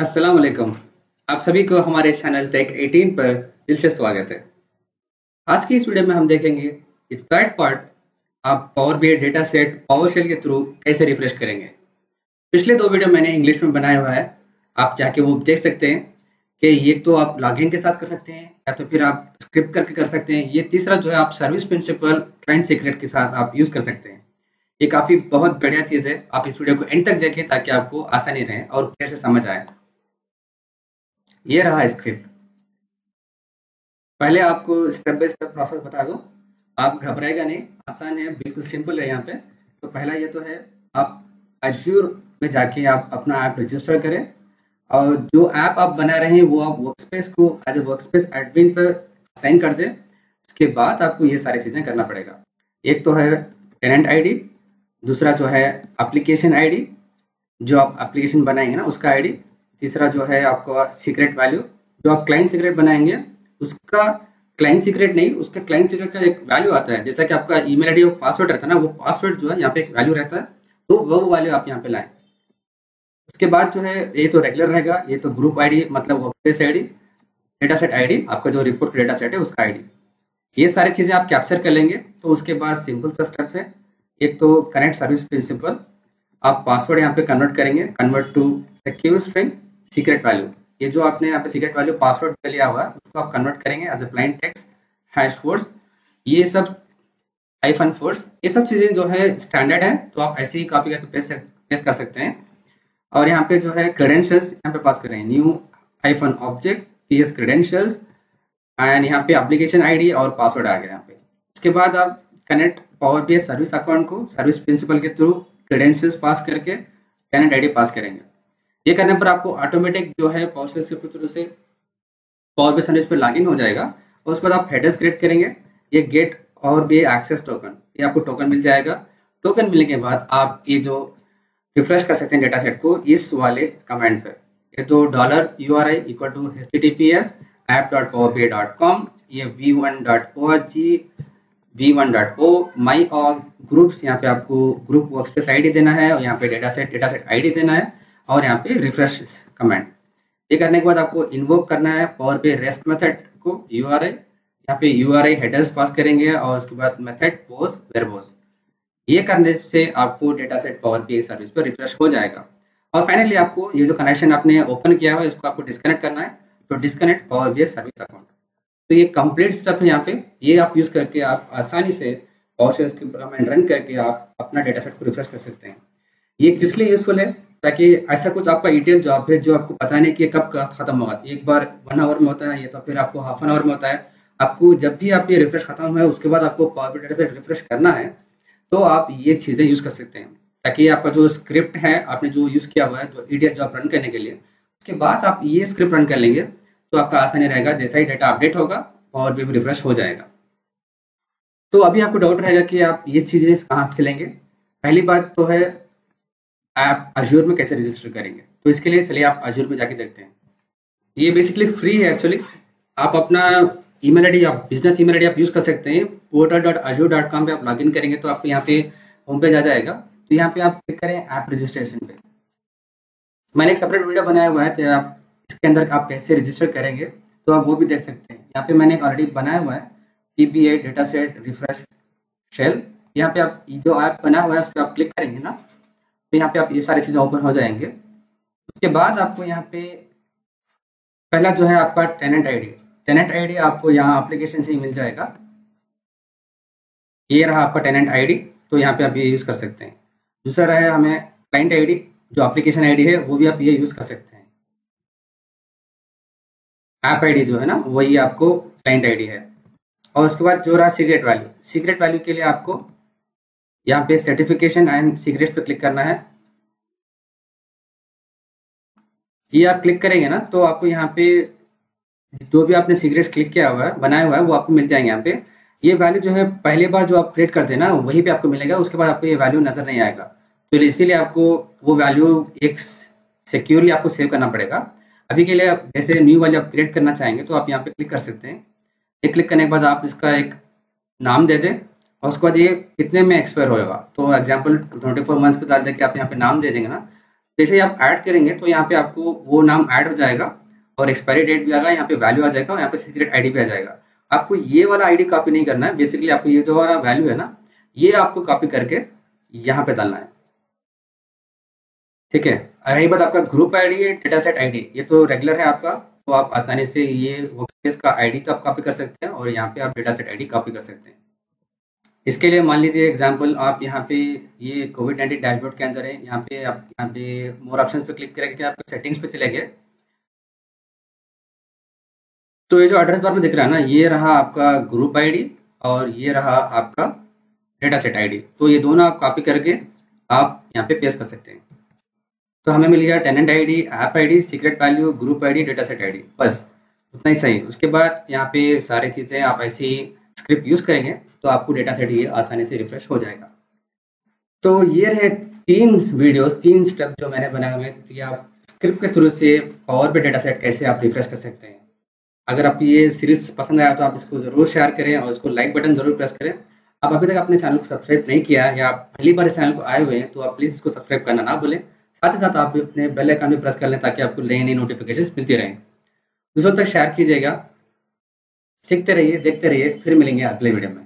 अस्सलाम वालेकुम, आप सभी को हमारे चैनल टेक 18 पर दिल से स्वागत है। आज की इस वीडियो में हम देखेंगे कि थर्ड पार्ट आप power BI data set PowerShell के थ्रू कैसे रिफ्रेश करेंगे। पिछले दो वीडियो मैंने इंग्लिश में बनाया हुआ है, आप जाके वो देख सकते हैं कि ये तो आप लॉगिन के साथ कर सकते हैं या तो फिर आप स्क्रिप्ट करके कर सकते हैं। ये तीसरा जो है आप सर्विस प्रिंसिपल क्लाइंट सीक्रेट के साथ आप यूज कर सकते हैं। ये काफी बहुत बढ़िया चीज है, आप इस वीडियो को एंड तक देखें ताकि आपको आसानी रहे और क्लियर से समझ आए। ये रहा स्क्रिप्ट। पहले आपको स्टेप बाय स्टेप प्रोसेस बता दूं, आप घबराएगा नहीं, आसान है, बिल्कुल सिंपल है। यहाँ पे तो पहला ये तो है आप Azure में जाके आप अपना ऐप रजिस्टर करें और जो ऐप आप बना रहे हैं वो आप वर्कस्पेस को एज ए वर्कस्पेस एडमिन पर साइन कर दें। उसके बाद आपको ये सारी चीज़ें करना पड़ेगा। एक तो है टेनेंट आईडी, दूसरा जो है एप्लीकेशन आईडी, जो आप एप्लीकेशन बनाएंगे ना उसका आईडी, तीसरा जो है आपका सीक्रेट वैल्यू, जो आप क्लाइंट सीक्रेट बनाएंगे उसका क्लाइंट सीक्रेट नहीं, उसका क्लाइंट सीक्रेट का एक वैल्यू आता है। जैसा कि आपका ईमेल आईडी और पासवर्ड रहता है ना, वो पासवर्ड जो है यहाँ पे एक वैल्यू रहता है, तो वो वैल्यू आप यहाँ पे लाएं। उसके बाद जो है ये तो रेगुलर रहेगा, ये तो ग्रुप आईडी मतलब workplace ID, data set ID आपका जो रिपोर्ट डेटा सेट है उसका आईडी, ये सारी चीजें आप कैप्चर कर लेंगे। तो उसके बाद सिंपल सा स्टेप है, एक तो कनेक्ट सर्विस प्रिंसिपल, आप पासवर्ड यहाँ पे कन्वर्ट करेंगे, convert to secure string secret value. ये जो आपने यहाँ पे सीक्रेट वैल्यू पासवर्ड पे लिया हुआ है उसको आप कन्वर्ट करेंगे as a plain text, hash force, ये सब हाइफन फोर्स, ये सब चीजें जो है स्टैंडर्ड है, तो आप ऐसे ही कॉपी करके पेस्ट कर सकते हैं। और यहाँ पे जो है क्रेडेंशियल्स यहाँ पे पास करें, new hyphen object PS credentials and यहाँ पे एप्लीकेशन आईडी और पासवर्ड आ गया यहाँ पे। उसके बाद आप connect Power BI service account को सर्विस प्रिंसिपल के थ्रू क्रेडेंशियल्स पास करके टेनेंट आईडी पास करेंगे। ये करने पर आपको ऑटोमेटिक जो है पावरशेल स्क्रिप्ट के थ्रू से पावर बीआई सर्विस पर लॉगिन हो जाएगा। और उसके बाद आप हेडर्स क्रिएट करेंगे, ये get Power BI access token, ये आपको टोकन मिल जाएगा। टोकन मिलने के बाद आप ये जो रिफ्रेश कर सकते हैं डेटा सेट को इस वाले कमेंट पे, ये तो $URI equal to https app.powerbi.com, ये v1.org, v1.o, my org, groups, यहाँ पे आपको ग्रुप वर्कस्पेस आईडी देना है और यहाँ पे डेटा सेट आईडी देना है और यहाँ पे रिफ्रेश कमेंट। ये करने के बाद आपको इन्वोक करना है पावर बीआई रेस्ट मेथड को, URI, यहाँ पे URI हेडर्स पास करेंगे और उसके बाद मेथड पोज वेरबोज। ये करने से आपको data set Power BI service पर रिफ्रेश हो जाएगा। और फाइनली आपको ये जो कनेक्शन आपने ओपन किया हुआ है इसको आपको डिस्कनेक्ट करना है, तो disconnect Power BI service account. तो ये कंप्लीट स्टेप है यहाँ पे, ये आप यूज करके आप आसानी से पावरशेल स्क्रिप्ट कमांड रन करके आप अपना डेटा सेट को रिफ्रेश कर सकते हैं। ये किस लिए यूजफुल है, ताकि ऐसा कुछ आपका ETL जॉब है जो आपको पता नहीं कि कब खत्म होगा, एक बार 1 आवर में होता है या तो फिर आपको हाफ एन आवर में होता है। आपको जब भी आप ये रिफ्रेश खत्म हुआ है उसके बाद आपको Power BI data set refresh करना है, तो आप ये चीज़ें यूज़ कर सकते हैं ताकि आपका जो स्क्रिप्ट है आपने जो यूज़ किया हुआ है जो ETL जो आप रन करने के लिए, उसके बाद आप ये स्क्रिप्ट रन कर लेंगे तो आपका आसानी रहेगा। जैसा ही डेटा अपडेट होगा और भी रिफ्रेश हो जाएगा। तो अभी आपको डाउट रहेगा कि आप ये चीज़ें कहाँ से लेंगे। पहली बात तो है आप Azure में कैसे रजिस्टर करेंगे, तो इसके लिए चलिए आप Azure में जाके देखते हैं। ये बेसिकली फ्री है एक्चुअली, आप अपना ईमेल आईडी, आप बिजनेस ईमेल आईडी आप यूज़ कर सकते हैं। portal.azure.com पे आप लॉगिन करेंगे तो आपको यहाँ पे होम पेज आ जाएगा। तो यहाँ पे आप क्लिक करें ऐप रजिस्ट्रेशन पे, मैंने एक सेपरेट वीडियो बनाया हुआ है तो आप इसके अंदर आप कैसे रजिस्टर करेंगे तो आप वो भी देख सकते हैं। यहाँ पे मैंने ऑलरेडी बनाया हुआ है TPA data set refresh shell, यहाँ पे आप जो ऐप बना हुआ है उस पर आप क्लिक करेंगे ना तो यहाँ पे आप ये सारी चीज़ें ओपन हो जाएंगे। उसके बाद आपको यहाँ पे पहला जो है आपका टेनेंट आईडी आपको यहाँ एप्लीकेशन से ही मिल जाएगा। ये रहा आपका टेनेंट आईडी, तो यहाँ पे आप ये यूज़ कर सकते हैं। दूसरा रहा है हमें क्लाइंट आईडी, जो एप्लीकेशन आईडी है वो भी आप ये यूज़ कर सकते हैं। ऐप आईडी जो है ना वही आपको क्लाइंट आईडी है। और उसके बाद जो रहा सीक्रेट वैल्यू के लिए आपको यहाँ पे सर्टिफिकेशन एंड सीक्रेट पे क्लिक करना है। ये आप क्लिक करेंगे ना तो आपको यहाँ पे जो भी आपने सीक्रेट क्लिक किया हुआ है बनाया हुआ है वो आपको मिल जाएंगे। यहाँ पे ये वैल्यू जो है पहले बार जो आप क्रिएट करते हैं ना वहीं पे आपको मिलेगा, उसके बाद आपको ये वैल्यू नजर नहीं आएगा, तो इसीलिए आपको वो वैल्यू एक सिक्योरली आपको सेव करना पड़ेगा। अभी के लिए जैसे न्यू वैल्यू आप क्रिएट करना चाहेंगे तो आप यहाँ पे क्लिक कर सकते हैं। ये क्लिक करने के बाद आप इसका एक नाम दे दें और उसके बाद ये कितने में एक्सपायर होगा, तो एग्जाम्पल 24 मंथ्स को डाल देकर आप यहाँ पे नाम दे देंगे ना जैसे आप ऐड करेंगे तो यहाँ पे आपको वो नाम ऐड हो जाएगा और एक्सपायरी डेट भी आएगा, यहाँ पे वैल्यू आ जाएगा और यहाँ पे सीक्रेट आईडी भी आ जाएगा। आपको ये वाला आईडी कॉपी नहीं करना है, बेसिकली आपको ये जो वाला वैल्यू है ना ये आपको कॉपी करके यहाँ पे डालना है, ठीक है। रही बात आपका ग्रुप आईडी है, डेटा सेट आईडी ये तो रेगुलर है आपका, तो आप आसानी से ये वर्कस्पेस का आईडी तो आप कॉपी कर सकते हैं और यहाँ पे आप डेटा सेट आईडी कॉपी कर सकते हैं। इसके लिए मान लीजिए एग्जांपल आप यहाँ पे ये COVID-19 डैशबोर्ड के अंदर है, यहाँ पे मोर ऑप्शंस पे क्लिक करके आप सेटिंग्स पे चले गए तो ये जो एड्रेस बार में दिख रहा है ना ये रहा आपका ग्रुप आईडी और ये रहा आपका डेटा सेट आईडी, तो ये दोनों आप कॉपी करके आप यहाँ पे पेस्ट कर सकते हैं। तो हमें मिल गया tenant ID, app ID, secret value, group ID, data set ID, बस उतना ही सही। उसके बाद यहाँ पे सारी चीज़ें आप ऐसी स्क्रिप्ट यूज करेंगे तो आपको डेटा सेट ये आसानी से रिफ्रेश हो जाएगा। तो ये रहे 3 स्टेप जो मैंने बनाए हुए हैं कि आप स्क्रिप्ट के थ्रू से पावर बी डेटा सेट कैसे आप रिफ्रेश कर सकते हैं। अगर आपको ये सीरीज पसंद आया तो आप इसको जरूर शेयर करें और इसको लाइक बटन जरूर प्रेस करें। आप अभी तक अपने चैनल को सब्सक्राइब नहीं किया या आप पहली बार इस चैनल को आए हुए हैं तो आप प्लीज़ इसको सब्सक्राइब करना ना भूलें, साथ ही साथ आप अपने बेल आइकन भी प्रेस कर लें ताकि आपको नई नई नोटिफिकेशन मिलती रहें। दूसरों तक शेयर कीजिएगा, सीखते रहिए, देखते रहिए, फिर मिलेंगे अगले वीडियो में।